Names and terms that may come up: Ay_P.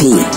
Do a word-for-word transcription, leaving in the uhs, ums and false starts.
Ay_P.